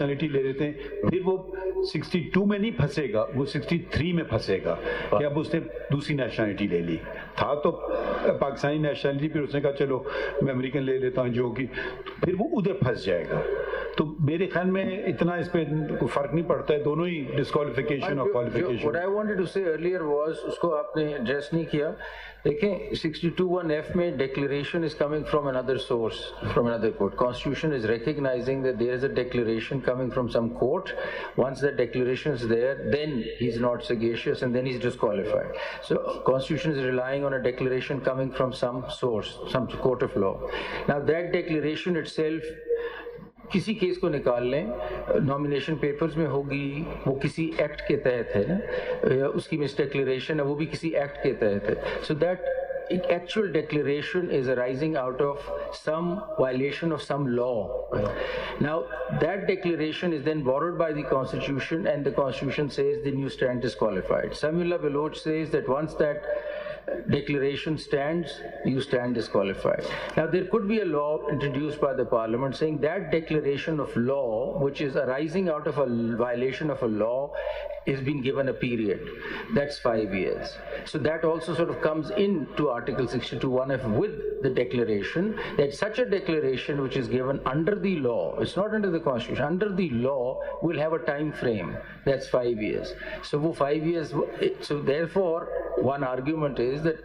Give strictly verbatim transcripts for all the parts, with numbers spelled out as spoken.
ले लेते हैं, फिर वो बासठ में नहीं फंसेगा, वो तिरसठ में फंसेगा कि अब उसने दूसरी नेशनलिटी ले ली। था तो पाकिस्तानी नेशनलिटी, फिर उसने कहा चलो मैं अमेरिकन ले लेता हूँ, जो कि फिर वो उधर फंस जाएगा। तो मेरे ख्याल में इतना इस पे कोई फर्क नहीं पड़ता है, दोनों ही डिस्क्वालिफिकेशन और qualification. What I wanted to say earlier was, उसको आपने एड्रेस नहीं किया। देखें सिक्सटी टू वन एफ में declaration is coming from another source, from another court. Constitution is recognising that there is a declaration coming from some court. Once the declaration is there, then he's not sagacious and then he's disqualified. So constitution is relying on a declaration coming from some source, some court of law. Now that declaration itself, किसी case को निकाल लें, nomination papers में होगी, वो किसी act के तहत है ना, उसकी मिस डिक्लेरेशन है, वो भी किसी एक्ट के तहत है। So that actual declaration is arising out of some violation of some law. Now that declaration is then borrowed by the constitution and the constitution says the new stand is qualified. Samyullah Baloch says that once that declaration stands, you stand disqualified. Now there could be a law introduced by the parliament saying that declaration of law which is arising out of a violation of a law is been given a period, that's five years. So that also sort of comes in to article sixty-two one F with the declaration that such a declaration which is given under the law, it's not under the constitution, under the law will have a time frame, that's five years. So wo five years, so therefore one argument is is that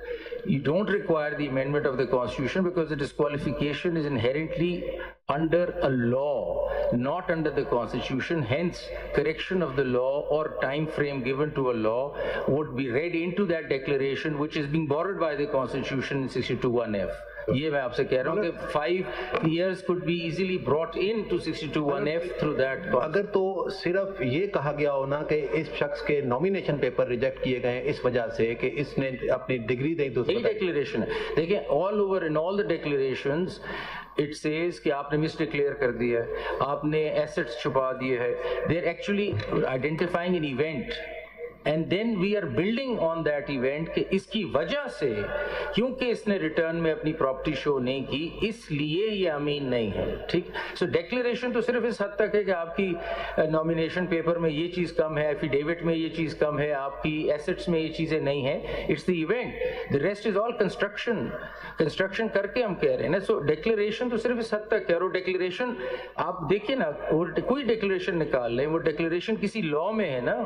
you don't require the amendment of the constitution because the disqualification is inherently under a law, not under the constitution. Hence, correction of the law or time frame given to a law would be read into that declaration which is being borrowed by the constitution in sixty-two one F. ये मैं आपसे कह रहा हूँ कि five years could be easily brought into sixty-two one F through that. अगर तो सिर्फ ये कहा गया हो ना कि इस शख्स के नॉमिनेशन पेपर रिजेक्ट किए गए इस वजह से कि इसने अपनी डिग्री दी, तो ये डिक्लेरेशन है। देखिए all over in all the declarations it says कि आपने मिस डिक्लेयर कर दिया है, आपने एसेट्स छुपा दिए है। They are actually identifying an event and then we are building on that event कि इसकी वजह से, क्योंकि इसने रिटर्न में अपनी प्रॉपर्टी शो नहीं की इसलिए ये अमीन नहीं है। ठीक, सो डिक्लेरेशन तो सिर्फ इस हद तक है कि आपकी नॉमिनेशन पेपर में ये चीज़ कम है, एफिडेविट में ये चीज़ कम है, आपकी एसेट्स में ये चीज़ें नहीं है, it's the event, the rest is all construction. Construction करके हम कह रहे हैं ना। सो डिक्लेरेशन तो सिर्फ इस हद तक है। और डिक्लेरेशन आप देखिए ना, वो कोई डिक्लेरेशन निकाल लें, वो डिक्लेरेशन किसी लॉ में है ना,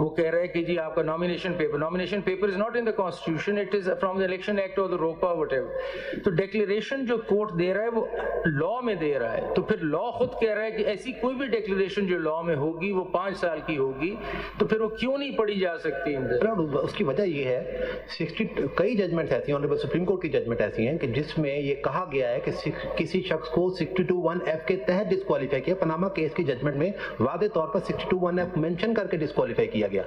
वो कह रहा है कि जी आपका nomination paper, nomination paper is not in the constitution, it is from the election act और द रोपा व्हाटएवर। तो डिक्लेरेशन जो कोर्ट दे रहा है वो लॉ में दे रहा है, तो फिर लॉ खुद कह रहा है कि ऐसी कोई भी डिक्लेरेशन जो लॉ में होगी वो पांच साल की होगी, तो फिर वो क्यों नहीं पढ़ी जा सकती अंदर? उसकी वजह ये है, साठ कई जजमेंट ऐसी हैं, ऑनरेबल सुप्रीम कोर्ट की जजमेंट ऐसी हैं कि जिसमें ये कहा गया है कि किसी शख्स को सिक्सटी टू वन एफ के तहत डिस्क्वालीफाई किया। पनामा केस की जजमेंट में वादे तौर पर sixty two one F mention करके डिस्क्वालीफाई किया गया।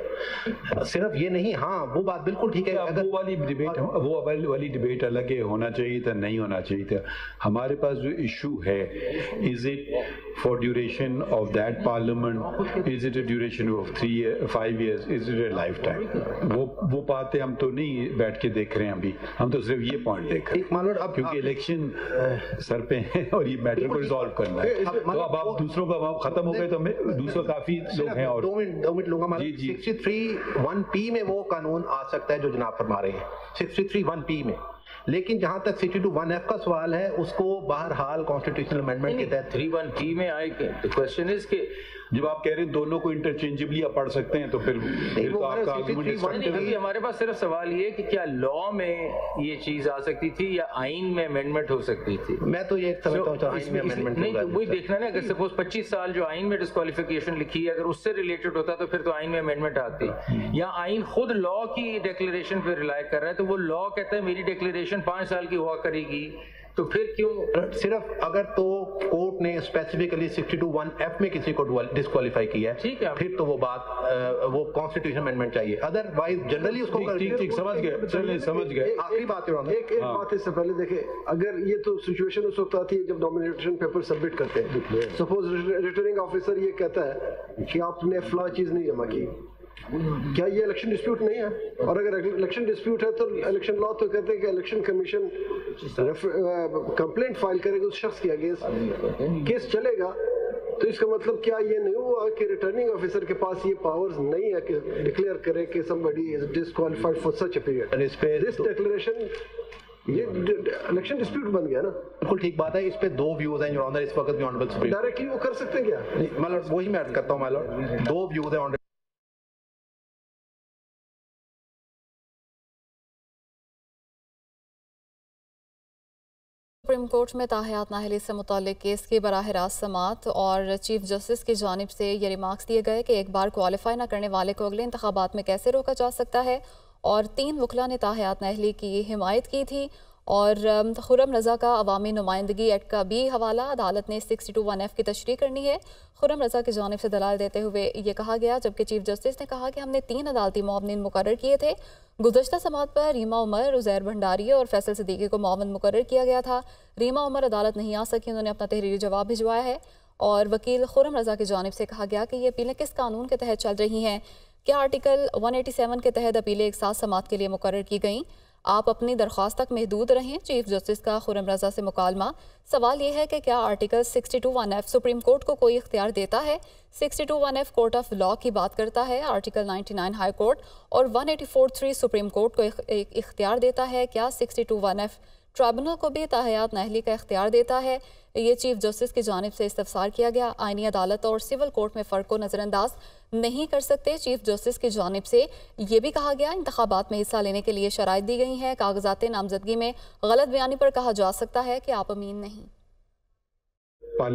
सिर्फ ये नहीं, हाँ वो बात बिल्कुल ठीक है, अगर वो वाली डिबेट वो वाली डिबेट अलग है, होना चाहिए था नहीं होना चाहिए था। हमारे पास जो इशू है, is it for duration of that parliament, is it a duration of three five years, is it a life time, वो वो बातें हम तो नहीं बैठ के देख रहे हैं अभी, हम तो सिर्फ ये पॉइंट देख रहे हैं। मालूम अब क्योंकि इलेक्शन सर पे है और ये मैटर को रिजॉल्व करना है, तो अब आप दूसरों का भाव खत्म हो गए, तो हमें दूसरों काफी लोग हैं। और दो मिनट दो मिनट लूंगा। सिक्सटी थ्री वन पी में वो कानून आ सकता है जो जनाब फरमा रहे हैं, सिक्सटी थ्री वन पी में। लेकिन जहां तक सिक्सटी टू वन एफ का सवाल है, उसको बहरहाल कॉन्स्टिट्यूशनल अमेंडमेंट के तहत थर्टी वन पी में आए। क्वेश्चन इज कि जब आप कह रहे हैं दोनों को इंटरचेंजेबली आप पढ़ सकते हैं, तो फिर फिर तो आपका आर्गुमेंट, हमारे पास सिर्फ सवाल ये है कि क्या लॉ में ये चीज आ सकती थी या आइन में अमेंडमेंट हो सकती थी। मैं तो ये समझता हूं आइन में अमेंडमेंट नहीं, वही देखना ना, अगर सपोज पच्चीस साल जो आइन में डिस्क्वालिफिकेशन लिखी है अगर उससे रिलेटेड होता तो फिर तो आइन में अमेंडमेंट आती, या आइन खुद लॉ की डिक्लेरेशन पे रिलाई कर रहा है, तो वो लॉ कहता है मेरी डिक्लेरेशन पांच साल की हुआ करेगी, तो फिर क्यों? सिर्फ अगर तो कोर्ट ने specifically sixty two one F में किसी को डिस्क्वालीफाई किया है, ठीक है, फिर तो वो बात वो कॉन्स्टिट्यूशन अमेंडमेंट चाहिए, अदरवाइज जनरली उसको ठीक ठीक समझ गए, चलिए समझ गए। आखिरी बात है, एक एक बात इससे पहले देखे, अगर ये तो सिचुएशन उस वक्त आती है जब नॉमिनेशन पेपर सबमिट करते हैं, सपोज रिटर्निंग ऑफिसर ये कहता है कि आपने फला चीज नहीं जमा की, क्या ये इलेक्शन डिस्प्यूट नहीं है? और अगर इलेक्शन डिस्प्यूट है तो इलेक्शन लॉ तो कहते हैं कि इलेक्शन कमीशन कंप्लेंट फाइल करेगा उस शख्स के अगेंस्ट, केस चलेगा। तो इसका मतलब क्या ये नहीं हुआ कि रिटर्निंग ऑफिसर के पास ये पावर्स नहीं है कि डिक्लेयर करे कि somebody is disqualified for such a period and इस पे दिस डिक्लेरेशन ये इलेक्शन डिस्प्यूट बन गया ना। बिल्कुल ठीक बात है। इस पे दो व्यूज हैं योर ऑनर इस वक्त भी ऑनरेबल सुप्रीम डायरेक्टली वो कर सकते हैं क्या? माय लॉर्ड वही मैं अर्ज करता हूं माय लॉर्ड दो व्यूज हैं ऑनरेबल सुप्रीम कोर्ट में ताहयात नाहली से मुतालिक केस की बराह रास्त समात और चीफ जस्टिस की जानिब से ये रिमार्क्स दिए गए कि एक बार क्वालिफाई ना करने वाले को अगले इंतखाबात में कैसे रोका जा सकता है और तीन वकला ने ताहयात नाहली की हिमायत की थी और खुरम रज़ा का अवामी नुमाइंदगी एक्ट का भी हवाला अदालत ने सिक्सटी टू वन एफ की तशरीह करनी है। खुरम रज़ा की जानिब से दलाल देते हुए ये कहा गया जबकि चीफ जस्टिस ने कहा कि हमने तीन अदालती मुआवनीन मुकर्रर किए थे। गुज़श्ता समात पर रीमा उमर, उज़ैर भंडारी और फैसल सिद्दीकी को मुआवन मुकर्रर किया गया था। रीमा उमर अदालत नहीं आ सकी, उन्होंने अपना तहरीरी जवाब भिजवाया है और वकील खुरम रज़ा की जानिब से कहा गया कि ये अपीलें किस कानून के तहत चल रही हैं, क्या आर्टिकल वन एटी सेवन के तहत अपीलें एक साथ समात के लिए मुकर्रर की गई, आप अपनी दरख्वास्त तक महदूद रहें। चीफ जस्टिस का खुरम रज़ा से मुकालमा। सवाल यह है कि क्या article sixty two one F supreme court को कोई इख्तियार देता है? Sixty two one F court of law की बात करता है, article ninety nine high court और one eighty four three supreme court को एक इख्तियार देता है। क्या sixty two one F tribunal को भी ताहयात नाहली का इख्तियार देता है? ये चीफ जस्टिस की जानिब से इस्तफसार किया गया। आइनी अदालत और सिविल कोर्ट में फ़र्क को नज़रअंदाज नहीं कर सकते। चीफ जस्टिस की जानिब से ये भी कहा गया इंतखाबात में हिस्सा लेने के लिए शराइत दी गई हैं। कागजात नामजदगी में गलत बयानी पर कहा जा सकता है कि आप अमीन नहीं।